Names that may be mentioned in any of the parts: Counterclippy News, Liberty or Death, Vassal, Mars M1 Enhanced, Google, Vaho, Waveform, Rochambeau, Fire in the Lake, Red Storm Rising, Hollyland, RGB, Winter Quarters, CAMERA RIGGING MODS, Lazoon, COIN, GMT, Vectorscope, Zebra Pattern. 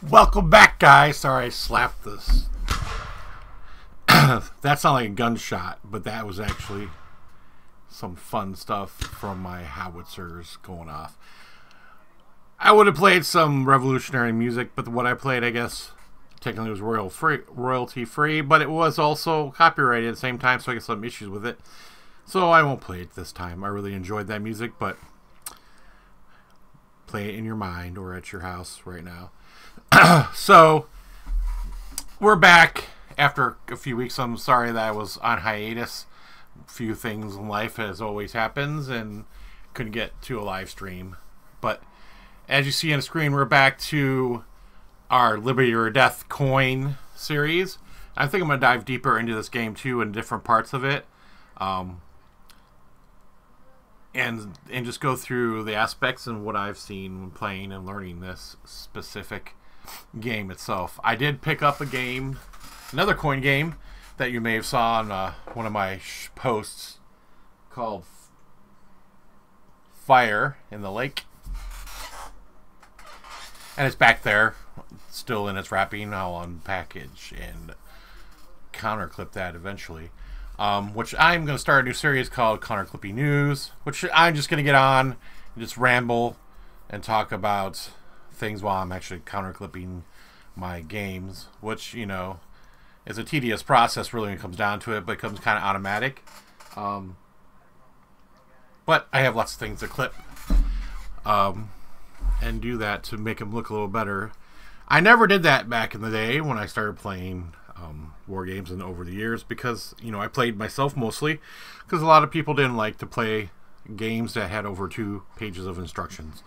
Welcome back, guys. Sorry I slapped this. That sounded like a gunshot, but that was actually some fun stuff from my howitzers going off. I would have played some revolutionary music, but what I played, I guess, technically was royalty free, but it was also copyrighted at the same time, so I get some issues with it. So I won't play it this time. I really enjoyed that music, but play it in your mind or at your house right now. So we're back after a few weeks. I'm sorry that I was on hiatus. A few things in life, as always, happens, and couldn't get to a live stream. But as you see on the screen, we're back to our Liberty or Death coin series. I think I'm going to dive deeper into this game too, and different parts of it, and just go through the aspects and what I've seen when playing and learning this specific game itself. I did pick up a game, another coin game that you may have saw on one of my posts, called Fire in the Lake, and it's back there, still in its wrapping. I'll unpackage and counterclip that eventually, which I'm going to start a new series called Counterclippy News, which I'm just going to get on and just ramble and talk about things while I'm actually counterclipping my games, which, you know, is a tedious process really when it comes down to it, but it becomes kind of automatic. But I have lots of things to clip and do that to make them look a little better. I never did that back in the day when I started playing war games and over the years, because, you know, I played myself mostly, because a lot of people didn't like to play games that had over 2 pages of instructions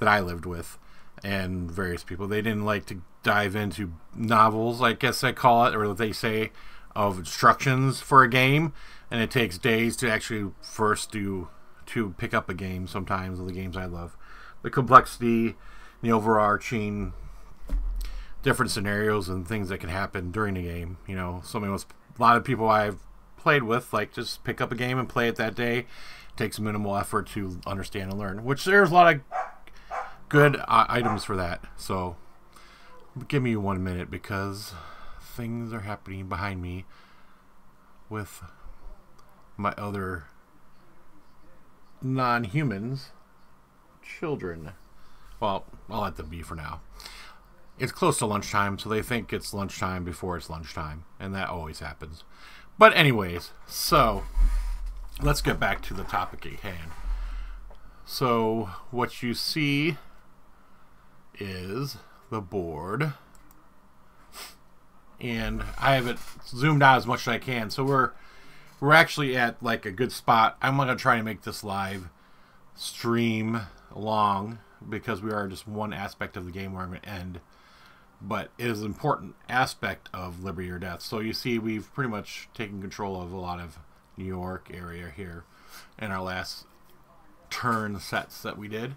that I lived with, and various people. They didn't like to dive into novels, I guess I call it, or they say, of instructions for a game, and it takes days to actually first to pick up a game sometimes of the games I love. The complexity, the overarching different scenarios and things that can happen during the game. You know, a lot of people I've played with, like, just pick up a game and play it that day. It takes minimal effort to understand and learn, which there's a lot of good items for that. So give me 1 minute, because things are happening behind me with my other non-humans children. Well, I'll let them be for now. It's close to lunchtime, so they think it's lunchtime before it's lunchtime, and that always happens. But anyways, so let's get back to the topic at hand. So what you see is the board, and I have it zoomed out as much as I can, so we're actually at like a good spot. I'm going to try to make this live stream long, because we are just one aspect of the game where I'm going to end, but it is an important aspect of Liberty or Death. So you see we've pretty much taken control of a lot of New York area here in our last turn sets that we did.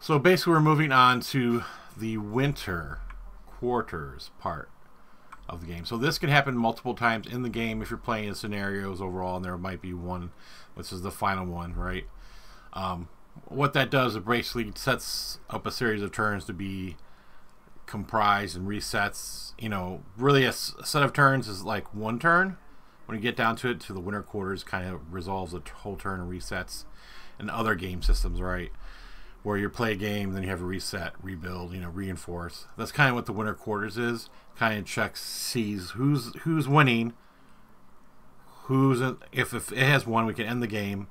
So basically we're moving on to the Winter Quarters part of the game. So this can happen multiple times in the game if you're playing in scenarios overall, and there might be one, which is the final one, right? What that does is basically sets up a series of turns to be comprised and resets. You know, really a set of turns is like one turn. When you get down to it, to the Winter Quarters kind of resolves a whole turn and resets, and other game systems, right? Where you play a game, then you have a reset, rebuild, you know, reinforce. That's kind of what the Winter Quarters is. Kind of checks, sees who's winning, who's if it has won, we can end the game.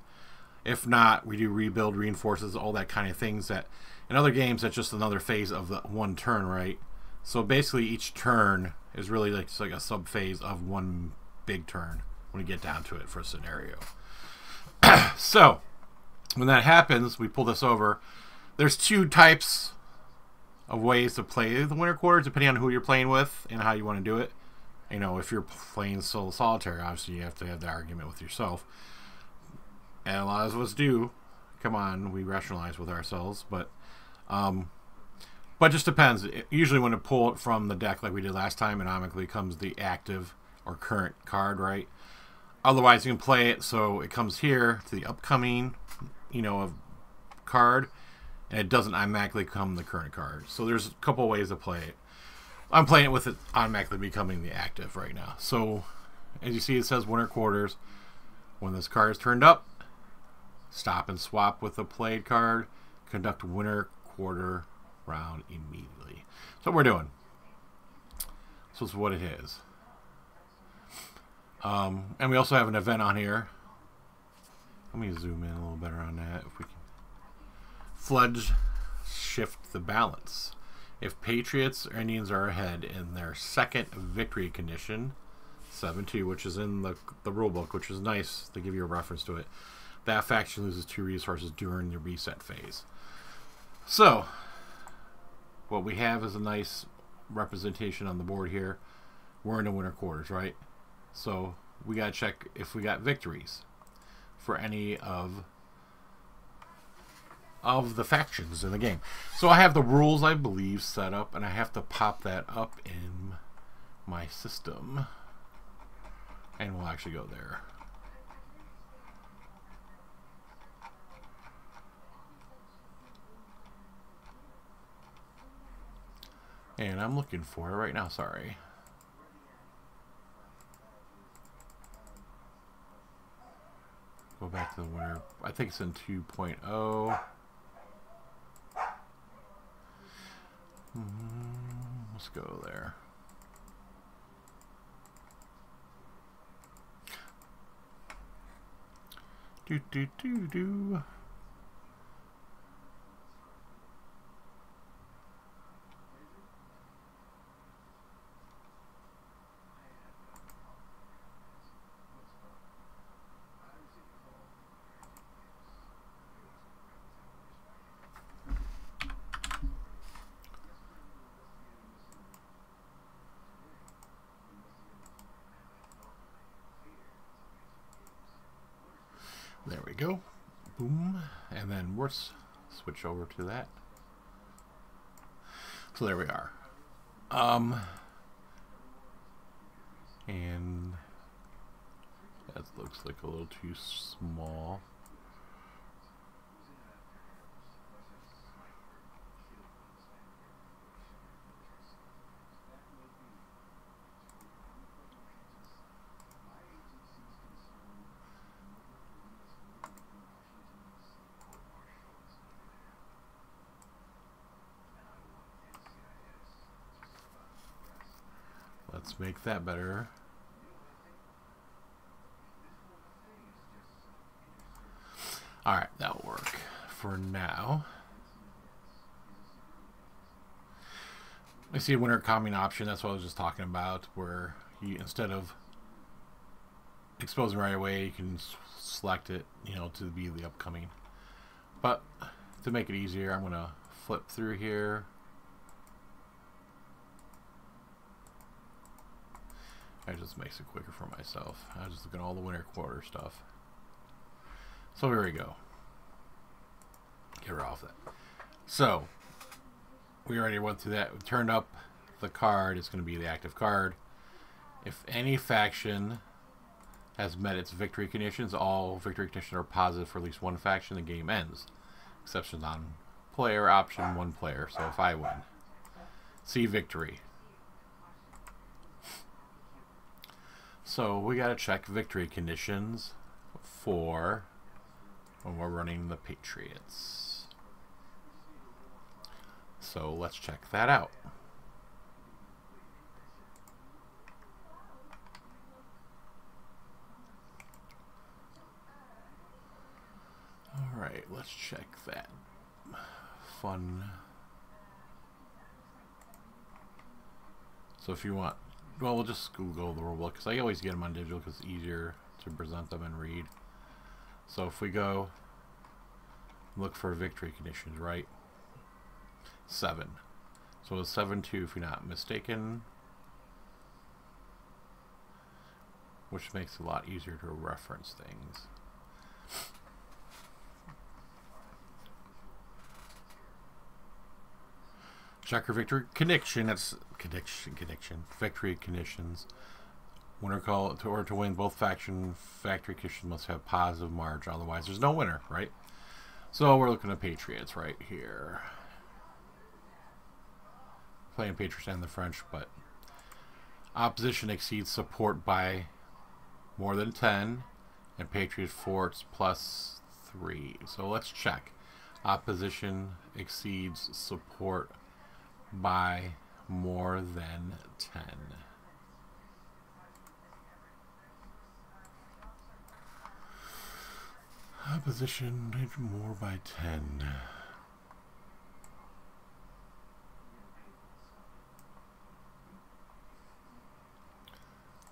If not, we do rebuild, reinforces, all that kind of things that in other games that's just another phase of the one turn, right? So basically each turn is really like, it's like a sub phase of one big turn when you get down to it for a scenario. So when that happens, we pull this over. There's 2 types of ways to play the Winter Quarters depending on who you're playing with and how you want to do it. You know, if you're playing solo solitaire, obviously you have to have the argument with yourself. And a lot of us do. Come on, we rationalize with ourselves, but just depends. Usually when to pull it from the deck like we did last time, anomically comes the active or current card, right? Otherwise you can play it so it comes here to the upcoming, you know, card, and it doesn't automatically become the current card. So there's a couple ways to play it. I'm playing it with it automatically becoming the active right now. So as you see, it says Winter Quarters. When this card is turned up, stop and swap with the played card. Conduct Winter Quarter round immediately. So what we're doing. So it's what it is. And we also have an event on here. Let me zoom in a little better on that. If we can fudge shift the balance. If Patriots or Indians are ahead in their second victory condition, 7-2, which is in the rule book, which is nice. They give you a reference to it. That faction loses 2 resources during the reset phase. So what we have is a nice representation on the board here. We're in the Winter Quarters, right? So we gotta check if we got victories for any of the factions in the game. So I have the rules, I believe, set up, and I have to pop that up in my system. And we'll actually go there. And I'm looking for it right now, sorry. Go back to the winter. I think it's in 2.0. Let's go there. There we go. Boom. And then we'll switch over to that. So there we are. And that looks like a little too small. Let's make that better. All right, that'll work for now. I see a winter calming option. That's what I was just talking about, where you, instead of exposing right away, you can select it, you know, to be the upcoming. But to make it easier, I'm gonna flip through here. It just makes it quicker for myself. I just look at all the winter quarter stuff. So here we go. Get her off that. So we already went through that. We turned up the card. It's going to be the active card. If any faction has met its victory conditions, all victory conditions are positive for at least one faction, the game ends. Exceptions on player option, one player. So if I win, see victory. So we gotta check victory conditions for when we're running the Patriots. So let's check that out. All right, let's check that. Fun. So if you want, well, we'll just Google the rulebook because I always get them on digital because it's easier to present them and read. So if we go look for victory conditions, right? 7. So it's 7-2 if you're not mistaken, which makes it a lot easier to reference things. Check your victory condition. That's condition. Victory conditions. Winner call to order to win. Both faction victory conditions must have positive margin. Otherwise, there's no winner, right? So we're looking at Patriots right here. Playing Patriots and the French, but opposition exceeds support by more than 10, and Patriots forts plus 3. So let's check. Opposition exceeds support by more than 10. Opposition more by 10.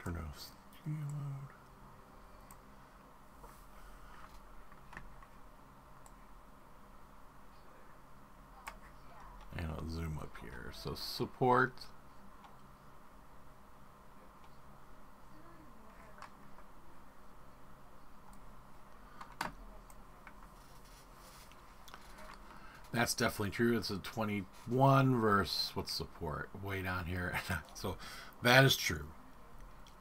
Turn off studio mode. And I'll zoom up here. So support that's definitely true. It's a 21 versus what's support way down here. So that is true.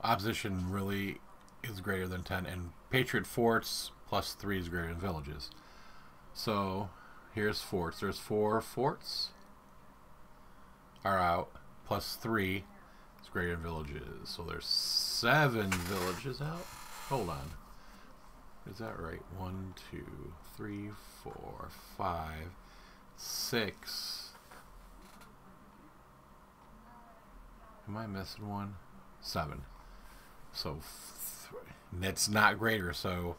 Opposition really is greater than 10, and Patriot forts plus 3 is greater than villages. So here's forts. There's 4 forts are out. Plus 3 is greater than villages. So there's 7 villages out. Hold on. Is that right? 1, 2, 3, 4, 5, 6. Am I missing one? 7. So that's not greater. So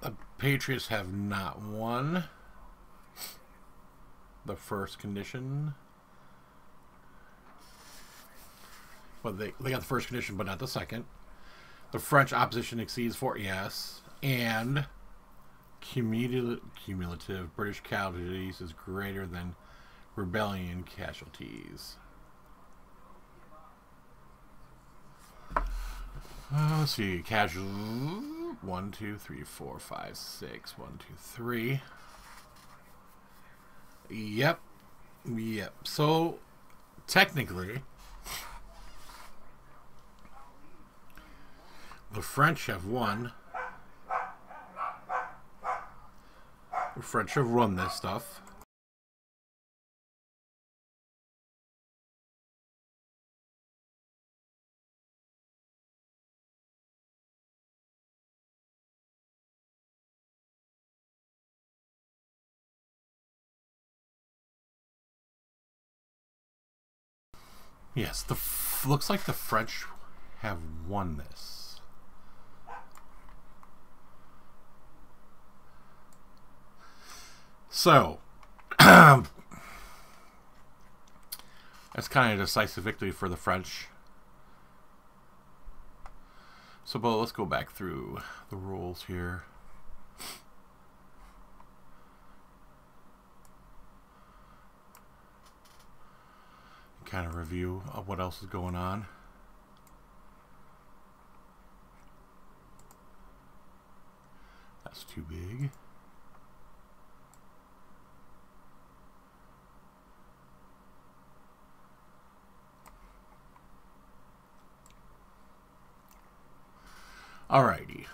the Patriots have not won the first condition. Well, they got the first condition, but not the second. The French opposition exceeds 4. Yes, and cumulative British casualties is greater than rebellion casualties. Let's see, casual 1, 2, 3, 4, 5, 6 1, 2, 3. Yep. So technically, the French have won. The French have won this stuff. Yes, looks like the French have won this. So, that's kind of a decisive victory for the French. So, but let's go back through the rules here. Kind of review of what else is going on. That's too big. Alrighty.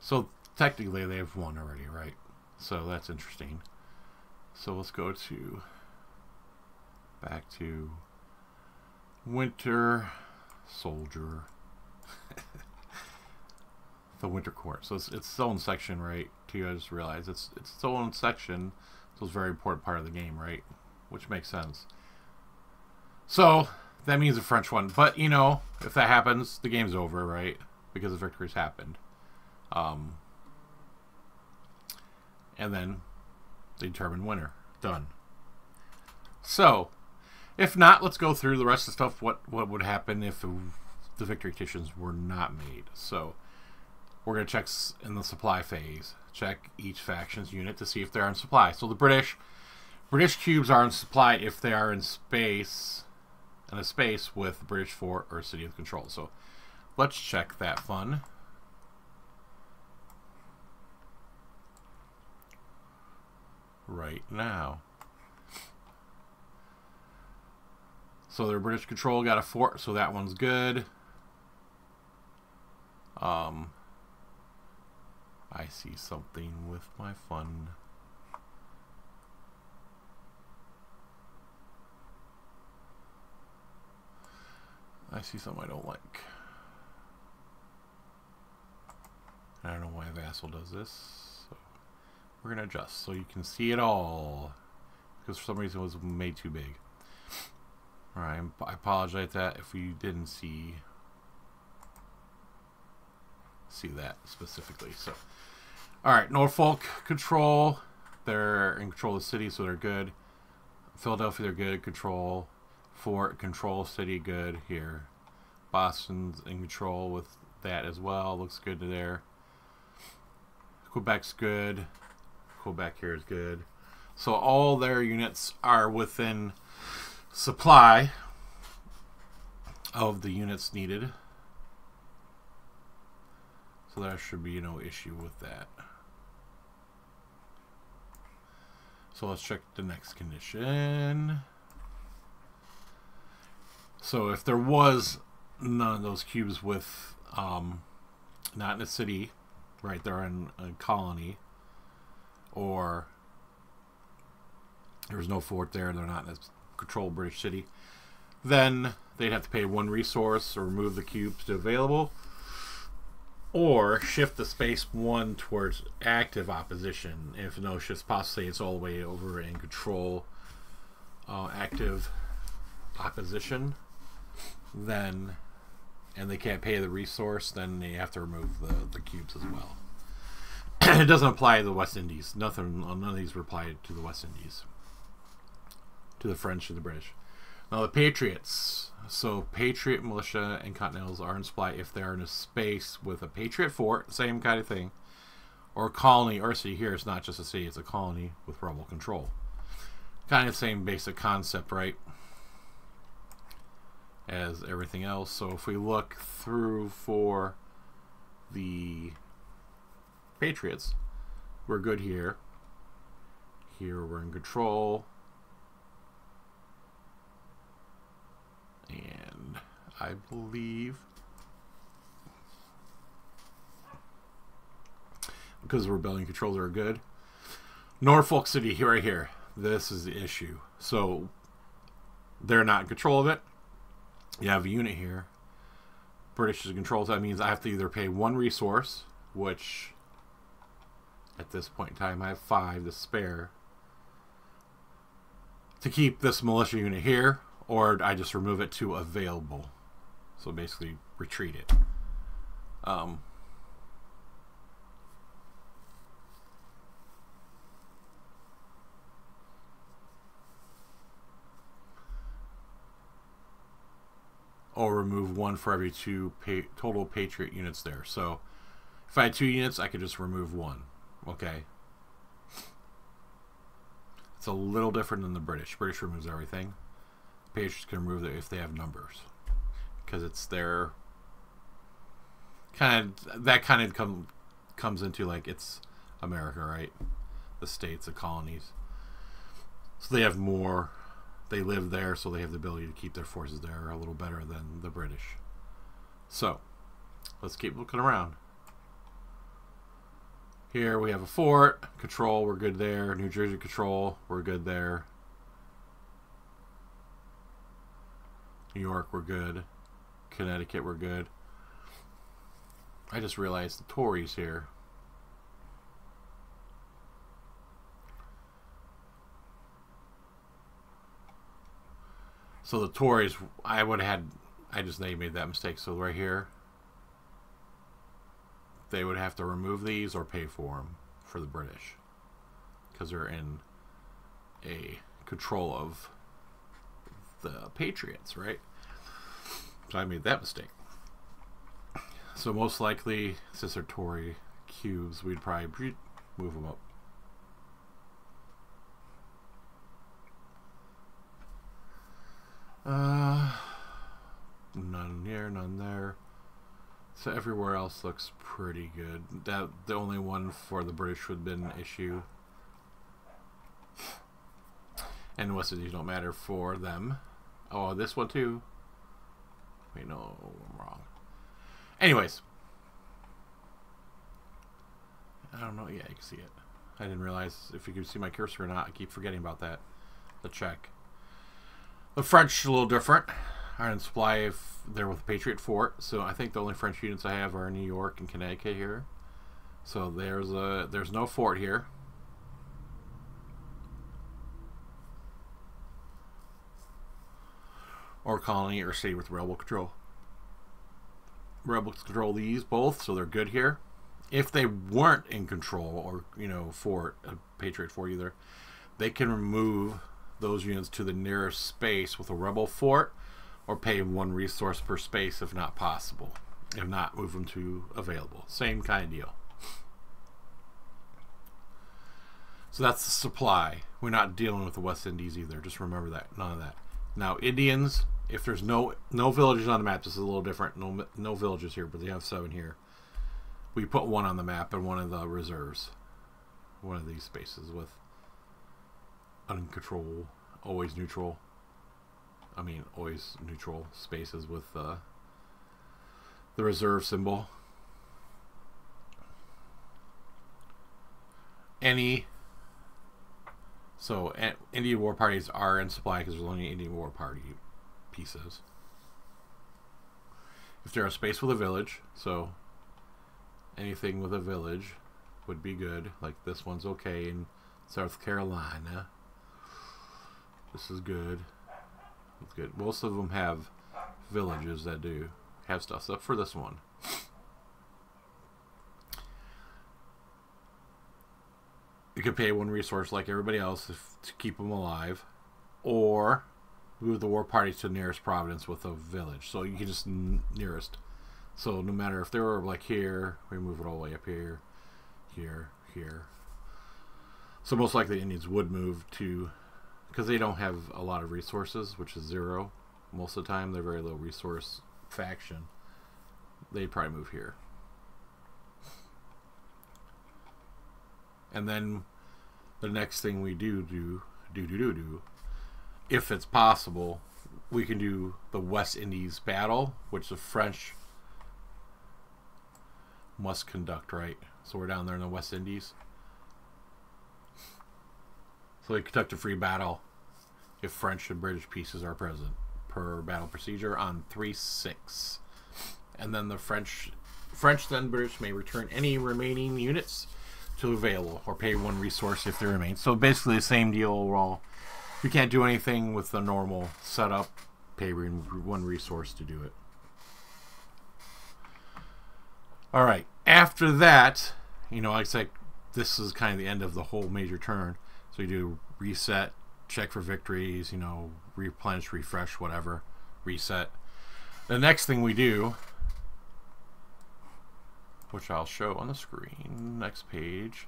So technically they have won already, right? So that's interesting. So let's go to back to Winter Soldier. The Winter Quarters. So it's its own section, right? I just realized it's its own section. So it's a very important part of the game, right? Which makes sense. So that means a French one. But, you know, if that happens, the game's over, right? Because the victory's happened. And then they determine winner. Done. So... if not, let's go through the rest of the stuff, what would happen if the victory conditions were not made. So we're going to check in the supply phase. Check each faction's unit to see if they're in supply. So the British cubes are in supply if they are in space, in a space with the British fort or city of control. So let's check that fun. Right now. So their British control got a fort, so that one's good. I see something with my fun. I see something I don't like. I don't know why Vassal does this. So we're going to adjust so you can see it all. Because for some reason it was made too big. Alright, I apologize that if you didn't see that specifically. So, alright, Norfolk control. They're in control of the city, so they're good. Philadelphia, they're good. Control. Fort, control. City, good here. Boston's in control with that as well. Looks good to there. Quebec's good. Quebec here is good. So all their units are within supply of the units needed. So there should be no issue with that. So let's check the next condition. So if there was none of those cubes with not in a city, right, they're in a colony, or there was no fort there and they're not in a controlled British city, then they'd have to pay one resource or remove the cubes to available, or shift the space one towards active opposition. If no shifts possibly, it's all the way over in control active opposition, then and they can't pay the resource, then they have to remove the cubes as well. It doesn't apply to the West Indies. None of these apply to the West Indies, to the French or the British. Now the Patriots. So Patriot militia and Continentals are in supply if they're in a space with a Patriot fort, same kind of thing, or a colony or a city. Here it's not just a city, it's a colony with rebel control. Kind of the same basic concept, right, as everything else. So if we look through for the Patriots, we're good here. Here we're in control. And I believe because the rebellion controls are good. Norfolk City here, right here. This is the issue. So they're not in control of it. You have a unit here. British is in control. So that means I have to either pay one resource, which at this point in time I have 5 to spare, to keep this militia unit here, or I just remove it to available. So basically retreat it. Or remove one for every 2 total Patriot units there. So if I had 2 units, I could just remove 1. Okay. It's a little different than the British. British removes everything. Patriots can remove it if they have numbers, because it's their kind of that kind of comes into, like, it's America, right? The states, the colonies, so they have more. They live there, so they have the ability to keep their forces there a little better than the British. So let's keep looking around. Here we have a fort control. We're good there. New Jersey control. We're good there. New York, we're good. Connecticut, we're good. I just realized the Tories here. So the Tories, I made that mistake. So right here, they would have to remove these or pay for them for the British, because they're in a control of the Patriots, right? So I made that mistake. So most likely, since they're Tory cubes, we'd probably move them up. None here, none there. So everywhere else looks pretty good. That the only one for the British would have been an issue. And West Indies don't matter for them. Oh, this one too. Wait, no, I'm wrong. Anyways. I don't know. Yeah, you can see it. I didn't realize if you could see my cursor or not. I keep forgetting about that. The Czech. The French a little different. Iron Supply, they're with the Patriot Fort. So I think the only French units I have are in New York and Connecticut here. So there's no fort here. Or colony or city with rebel control. Rebels control these both, so they're good here. If they weren't in control or, you know, fort, a Patriot Fort either, they can remove those units to the nearest space with a rebel fort or pay one resource per space if not possible. If not, move them to available. Same kind of deal. So that's the supply. We're not dealing with the West Indies either. Just remember that. None of that. Now, Indians, if there's no villages on the map, this is a little different. No villages here, but they have 7 here. We put 1 on the map and 1 of the reserves. One of these spaces with uncontrolled, always neutral. I mean, always neutral spaces with the reserve symbol. Any. So, Indian War Parties are in supply because there's only Indian War Party pieces. If they're a space with a village, so anything with a village would be good. Like this one's okay in South Carolina. This is good. It's good. Most of them have villages that do have stuff, except for this one. You could pay 1 resource like everybody else to keep them alive, or move the war parties to the nearest province with a village. So you can just nearest. So no matter if they were like here, we move it all the way up here, here, here. So most likely Indians would move to, because they don't have a lot of resources, which is 0. Most of the time they're very low resource faction. They'd probably move here. And then the next thing we do, if it's possible, we can do the West Indies battle, which the French must conduct, right? So we're down there in the West Indies. So they conduct a free battle if French and British pieces are present per battle procedure on 3/6. And then the French then British may return any remaining units to available or pay 1 resource if they remain. So basically the same deal overall. You can't do anything with the normal setup. Pay 1 resource to do it. Alright, after that, you know, like I said, this is kind of the end of the whole major turn. So you do reset, check for victories, you know, replenish, refresh, whatever, reset. The next thing we do, which I'll show on the screen, next page,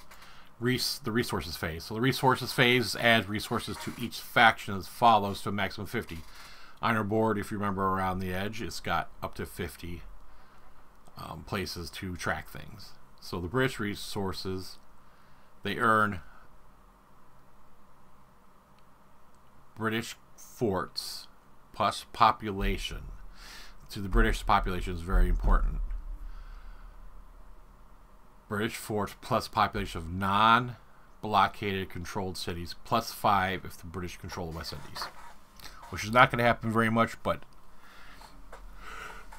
the resources phase. So the resources phase adds resources to each faction as follows to a maximum of 50. On our board, if you remember around the edge, it's got up to 50 places to track things. So the British resources, they earn British forts plus population. So the British population is very important. British forts plus population of non-blockaded controlled cities plus 5 if the British control the West Indies, which is not going to happen very much, but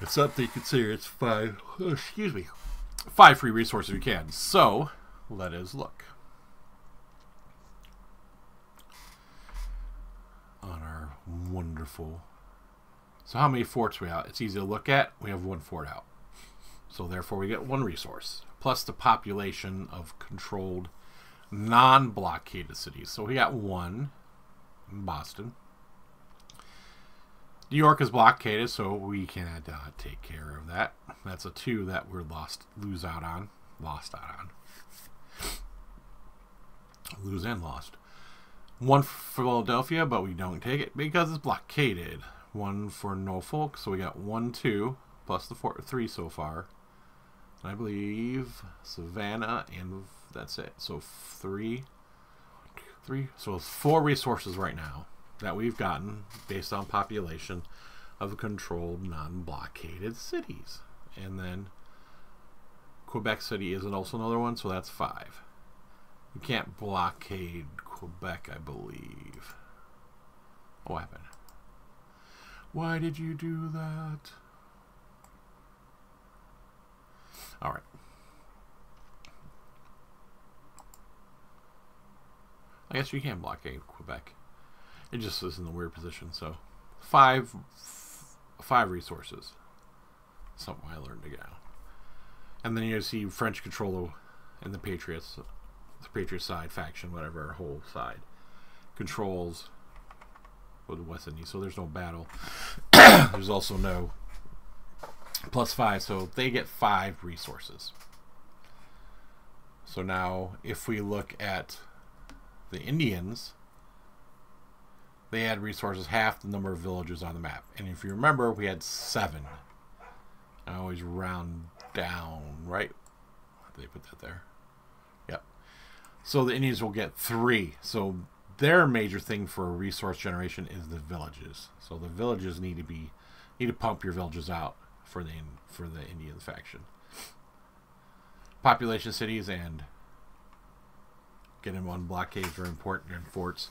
it's something to consider. It's 5 free resources you can. So let us look on our wonderful. So how many forts we have? It's easy to look at. We have 1 fort out. So therefore we get 1 resource, plus the population of controlled non-blockaded cities. So we got 1 in Boston. New York is blockaded, so we cannot take care of that. That's a 2 that we're lost. 1 for Philadelphia, but we don't take it because it's blockaded. 1 for Norfolk, so we got 1, 2, plus the 4, 3 so far. I believe Savannah, and that's it. So 3, 1, 2, 3. So it's 4 resources right now that we've gotten based on population of controlled non-blockaded cities. And then Quebec City isn't also another one, so that's 5. You can't blockade Quebec, I believe. What happened? Why did you do that? All right. I guess you can blockade Quebec. It just is in the weird position. So, five resources. Something I learned again. And then you see French control and the Patriots, the Patriot side faction, whatever whole side controls with the West Indies. So there's no battle. There's also no +5. So they get 5 resources. So now, if we look at the Indians, they had resources half the number of villages on the map, and if you remember, we had 7. I always round down, right? They put that there. Yep. So the Indians will get 3. So their major thing for resource generation is the villages. So the villages need to pump your villages out for the Indian faction. Population cities and get them on blockades are important, and forts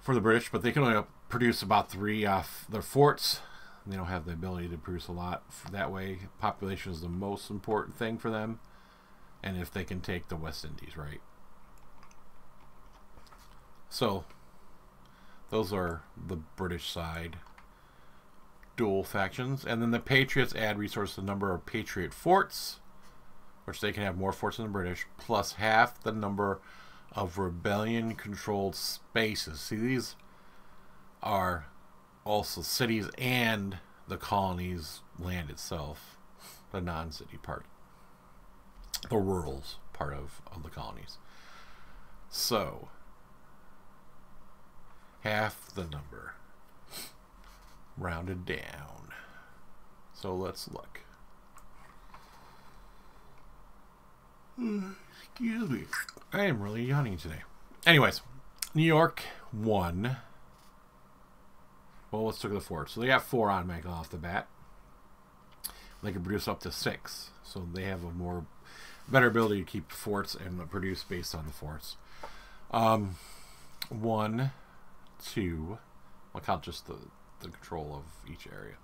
for the British, but they can only produce about 3 off their forts. They don't have the ability to produce a lot that way. Population is the most important thing for them, and if they can take the West Indies, right? So those are the British side dual factions, and then the Patriots add resources to the number of Patriot forts, which they can have more forts than the British, plus half the number of rebellion controlled spaces. See, these are also cities and the colony's land itself, the non-city part, the rural part of the colonies. So half the number rounded down. So let's look. Excuse me, I am really yawning today. Anyways, New York won. Well, let's look at the fort. So they got 4 on Michael off the bat. They can produce up to 6, so they have a better ability to keep forts and produce based on the forts. 1, 2. Look how just the control of each area.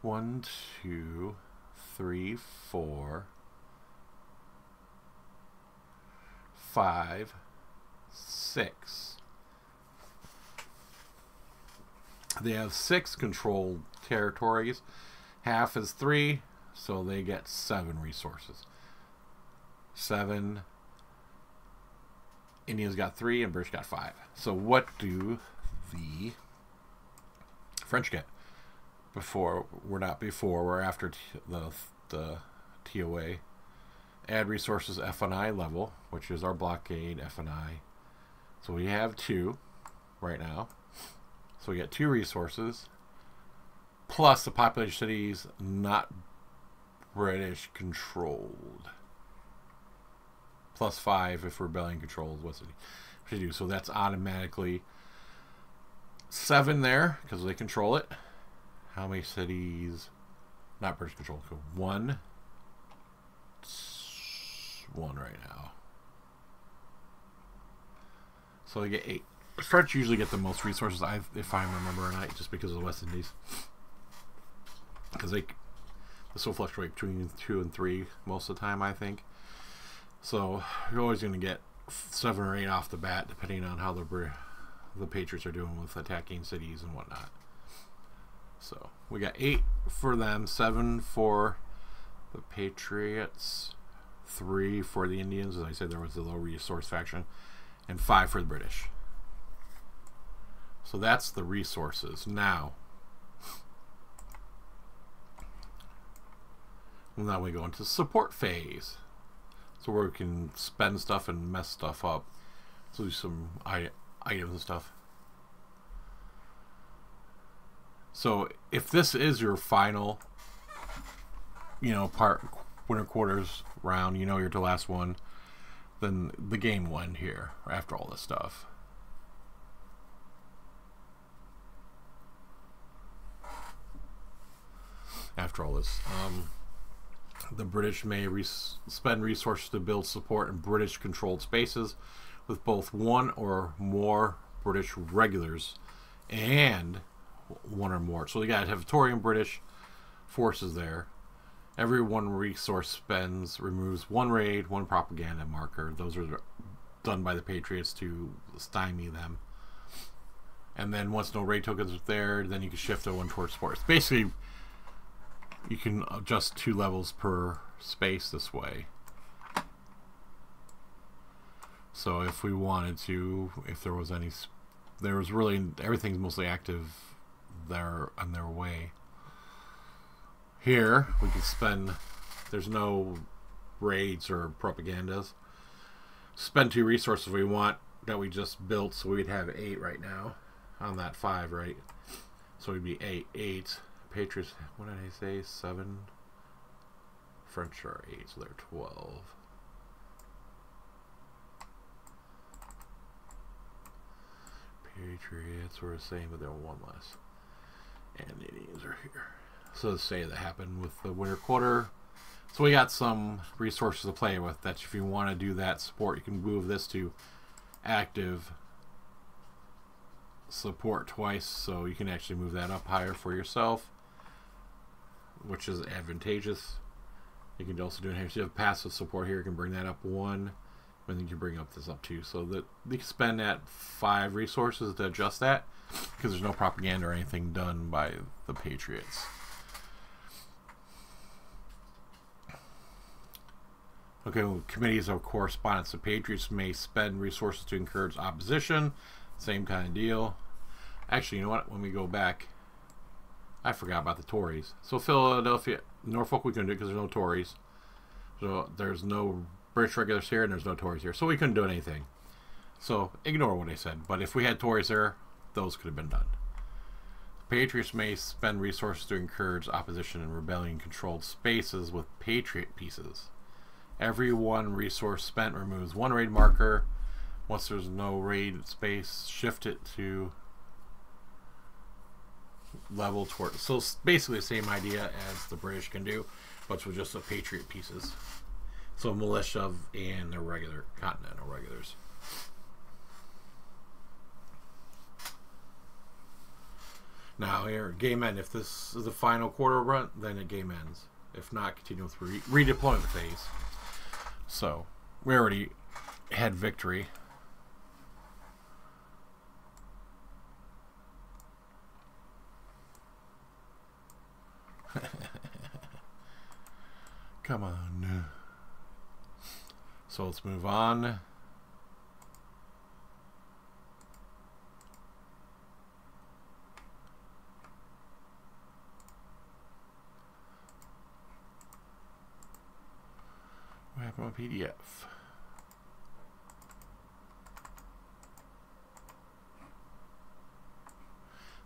1, 2, 3, 4. 5, 6. They have 6 controlled territories. Half is 3, so they get 7 resources. 7. India's got 3 and British got 5. So what do the French get? We're after the TOA. Add resources F&I level, which is our blockade F&I. So we have 2 right now. So we get 2 resources, plus the population cities not British controlled. Plus 5 if rebellion controlled. What's it do? So that's automatically 7 there because they control it. How many cities not British controlled? 1 right now. So we get 8. French usually get the most resources, if I remember or not, just because of the West Indies, because this will fluctuate between 2 and 3 most of the time, I think. So you're always going to get 7 or 8 off the bat, depending on how the Patriots are doing with attacking cities and whatnot. So we got 8 for them, 7 for the Patriots, 3 for the Indians, as I said, there was the low resource faction, and 5 for the British. So that's the resources. Now, we go into support phase. So where we can spend stuff and mess stuff up. So do some items and stuff. So if this is your final, Winter Quarters round, you're the last one, then the game will end here after all this stuff. The British may spend resources to build support in British-controlled spaces with both one or more British regulars and one or more. So you got to have Victorian British forces there. Every one resource spends removes one raid, one propaganda marker. Those are done by the Patriots to stymie them. And then once no raid tokens are there, then you can shift to one towards sports. Basically, you can adjust 2 levels per space this way. So if we wanted to, if there was any, there was really, everything's mostly active there on their way. Here we can spend, there's no raids or propagandas. Spend 2 resources we want that we just built, so we'd have 8 right now on that 5, right? So we'd be 8, 8. Patriots, what did I say? 7. French are 8, so they're 12. Patriots were the same, but they're 1 less. And the Indians are here. So let's say that happened with the Winter Quarter. So we got some resources to play with. That if you want to do that support, you can move this to active support twice, so you can actually move that up higher for yourself, which is advantageous. You can also do it here. So you have passive support here, you can bring that up 1, and then you can bring up this up 2, so that you can spend that 5 resources to adjust that, because there's no propaganda or anything done by the Patriots. Okay, well, committees of correspondence. The Patriots may spend resources to encourage opposition. Same kind of deal. Actually, you know what? When we go back, I forgot about the Tories. So Philadelphia, Norfolk, we couldn't do it because there's no Tories. So there's no British regulars here, and there's no Tories here. So we couldn't do anything. So ignore what I said. But if we had Tories there, those could have been done. Patriots may spend resources to encourage opposition in rebellion-controlled spaces with Patriot pieces. Every 1 resource spent removes 1 raid marker. Once there's no raid space, shift it to level toward. So it's basically the same idea as the British can do, but with just the Patriot pieces. So militia and the regular continental regulars. Now here, game end. If this is the final quarter run, then the game ends. If not, continue with redeployment phase. So we already had victory. Come on. So let's move on. What happened with PDF?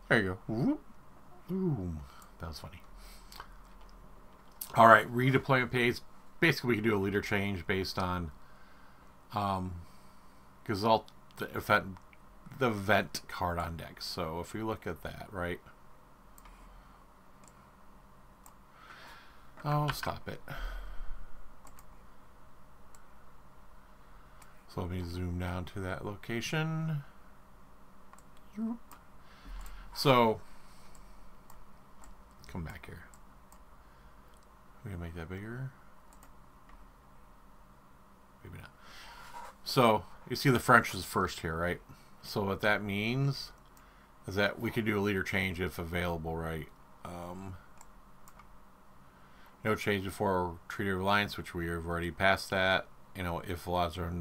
There you go. Whoop. Ooh, that was funny. All right, redeployment phase. Basically, we can do a leader change based on because all the event card on deck. So if we look at that, right? Oh, stop it. So let me zoom down to that location. So come back here. We're gonna make that bigger. Maybe not. So you see the French is first here, right? So what that means is that we could do a leader change if available, right? No change before Treaty of Alliance, which we have already passed that. You know, if laws are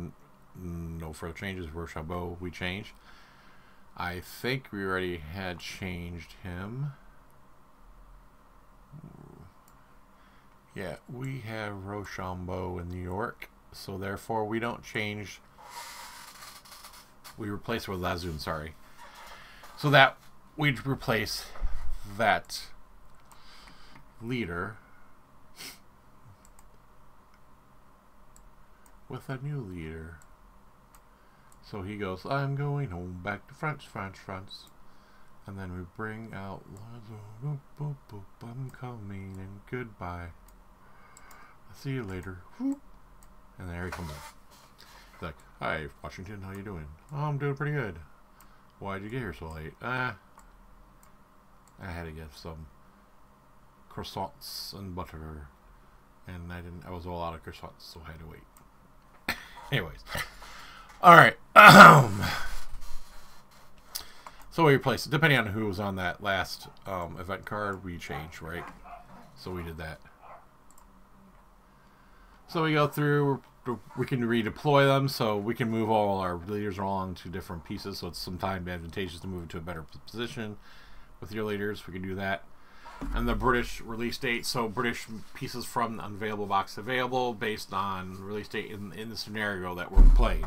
no further changes, Rochambeau, we change. I think we already had changed him. Yeah, we have Rochambeau in New York, so therefore we don't change. We replace it with Lazoon, sorry. So that we'd replace that leader with a new leader. So he goes, I'm going home back to France, France, France. And then we bring out Lazoon, boop, boop, boop, I'm coming and goodbye. See you later. Whoop. And there he comes up. He's like, hi, Washington, how you doing? Oh, I'm doing pretty good. Why'd you get here so late? I had to get some croissants and butter. And I was all out of croissants, so I had to wait. Anyways. Alright. So we replaced it. Depending on who was on that last event card, we changed, right? So we did that. So we go through, we can redeploy them, so we can move all our leaders along to different pieces, so it's sometimes advantageous to move to a better position with your leaders. We can do that. And the British release date, so British pieces from the unavailable box available based on release date in the scenario that we're playing.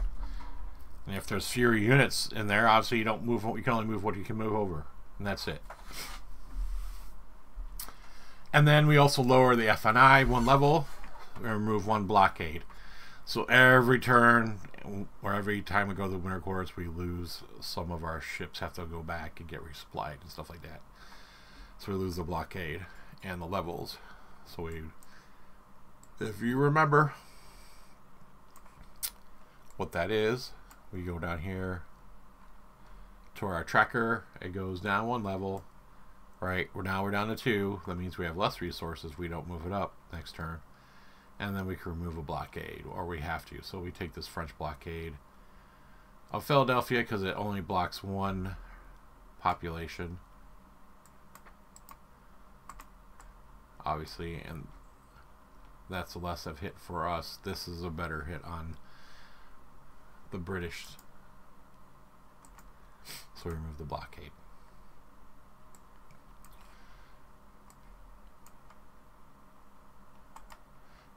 And if there's fewer units in there, obviously you don't move, you can only move what you can move over, and that's it. And then we also lower the FNI one level, we remove one blockade. So every turn, or every time we go to the Winter Quarters, we lose some of our ships, have to go back and get resupplied and stuff like that. So we lose the blockade and the levels. So we, if you remember what that is, we go down here to our tracker. It goes down one level, right? Now we're down to 2. That means we have less resources. We don't move it up next turn. And then we can remove a blockade, or we have to. So we take this French blockade of Philadelphia because it only blocks one population. Obviously, and that's less of a hit for us. This is a better hit on the British. So we remove the blockade.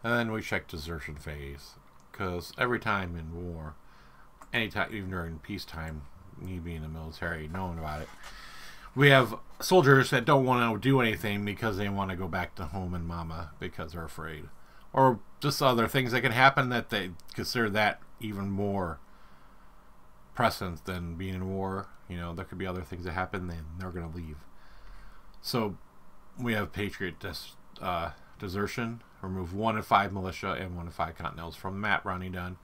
And then we check desertion phase, because every time in war, anytime, even during peacetime, me being in the military, knowing about it, we have soldiers that don't want to do anything because they want to go back to home and mama because they're afraid. Or just other things that can happen that they consider that even more present than being in war. You know, there could be other things that happen, then they're going to leave. So we have Patriot desertion. Remove 1 in 5 militia and 1 in 5 Continentals from the map. Ronnie Dunn.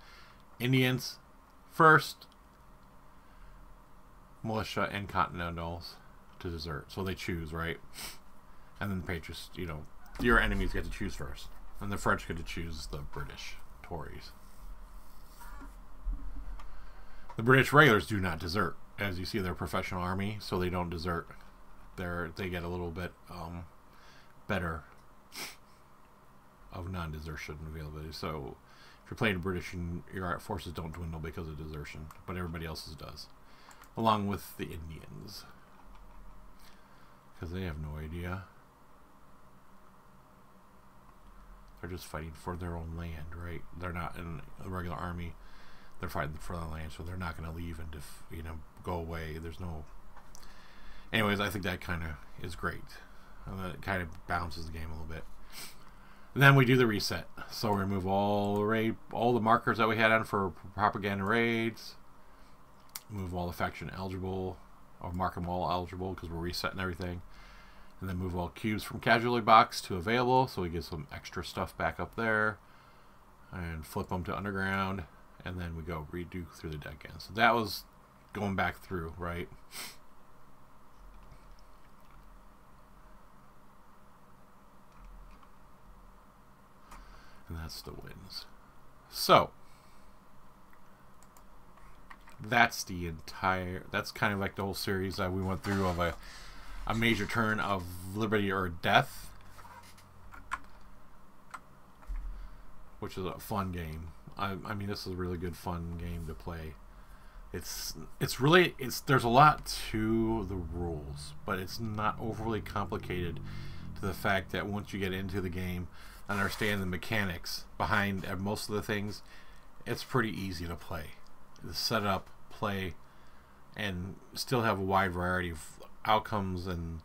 Indians first. Militia and Continentals to desert. So they choose, right? And then the Patriots, you know, your enemies get to choose first. And the French get to choose the British Tories. The British regulars do not desert. As you see, they're a professional army, so they don't desert. They get a little bit better of non-desertion availability. So if you're playing British, your forces don't dwindle because of desertion, but everybody else's does, along with the Indians, because they have no idea. They're just fighting for their own land, right? They're not in a regular army. They're fighting for their land, so they're not going to leave and you know, go away. There's no. Anyways, I think that kind of is great. It kind of balances the game a little bit. And then we do the reset. So we remove all the markers that we had on for propaganda raids. Move all the faction eligible, or mark them all eligible, because we're resetting everything. And then move all cubes from casualty box to available, so we get some extra stuff back up there. And flip them to underground, and then we go redo through the deck again. So that was going back through, right? And that's the wins. So that's the entire, that's kind of like the whole series that we went through of a major turn of Liberty or Death, which is a fun game. I mean, this is a really good fun game to play. It's there's a lot to the rules, but it's not overly complicated, to the fact that once you get into the game, understand the mechanics behind most of the things, it's pretty easy to play. Set up, play, and still have a wide variety of outcomes and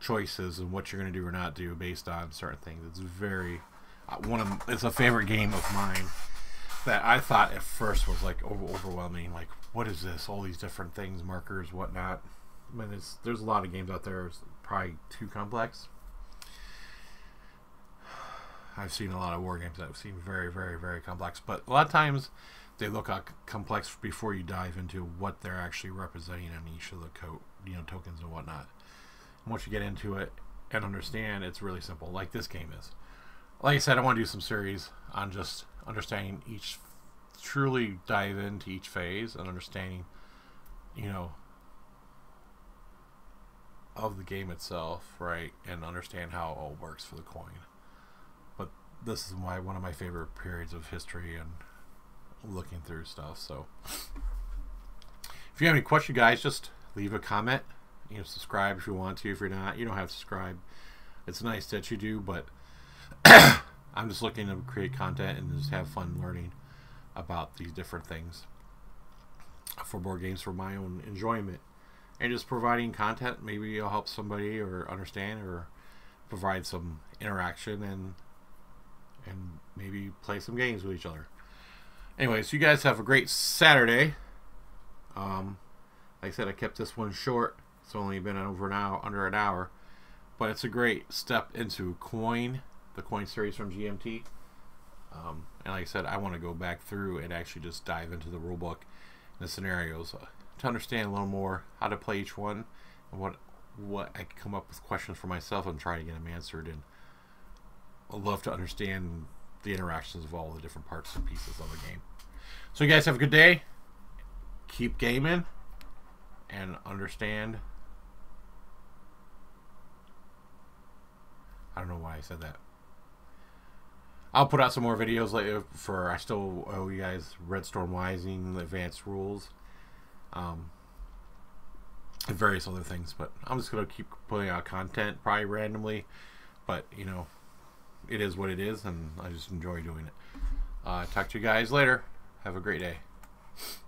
choices and what you're going to do or not do based on certain things. It's very it's a favorite game of mine that I thought at first was like overwhelming. Like, what is this? All these different things, markers, whatnot. I mean, there's a lot of games out there. It's probably too complex. I've seen a lot of war games that seem very, very, very complex, but a lot of times they look complex before you dive into what they're actually representing in each of the tokens and whatnot. And once you get into it and understand, it's really simple, like this game is. Like I said, I want to do some series on just understanding each, truly dive into each phase and understanding, you know, of the game itself, right, and understand how it all works for the coin. But this is my one of my favorite periods of history and looking through stuff. So if you have any questions, guys, just leave a comment. You know, subscribe if you want to. If you're not, you don't have to subscribe. It's nice that you do, but I'm just looking to create content and just have fun learning about these different things for board games for my own enjoyment, and just providing content. Maybe it'll help somebody or understand or provide some interaction and maybe play some games with each other. Anyways, you guys have a great Saturday. Like I said, I kept this one short. It's only been over an hour, under an hour, but it's a great step into COIN, the COIN series from GMT. And like I said, I want to go back through and actually just dive into the rulebook and the scenarios to understand a little more how to play each one, and what I can come up with questions for myself and try to get them answered. And I'd love to understand the interactions of all the different parts and pieces of the game. So you guys have a good day. Keep gaming and understand. I don't know why I said that. I'll put out some more videos later for, I still owe you guys Red Storm Rising, advanced rules, and various other things, but I'm just going to keep putting out content, probably randomly, but you know, it is what it is, and I just enjoy doing it. Talk to you guys later. Have a great day.